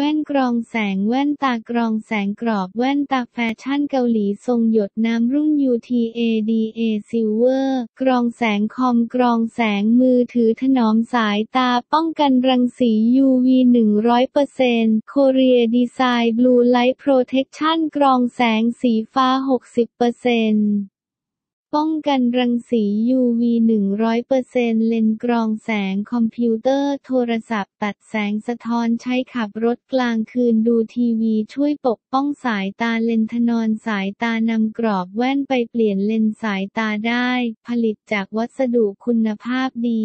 แว่นกรองแสงแว่นตากรองแสงกรอบแว่นตาแฟชั่นเกาหลีทรงหยดน้ำรุ่น UTADA Silver กรองแสงคอมกรองแสงมือถือถนอมสายตาป้องกันรังสี UV 100% Korea Design Blue Light Protection กรองแสงสีฟ้า 60%ป้องกันรังสี UV 100% เลนส์กรองแสงคอมพิวเตอร์โทรศัพท์ตัดแสงสะท้อนใช้ขับรถกลางคืนดูทีวีช่วยปกป้องสายตาเลนส์ถนอมสายตานำกรอบแว่นไปเปลี่ยนเลนส์สายตาได้ผลิตจากวัสดุคุณภาพดี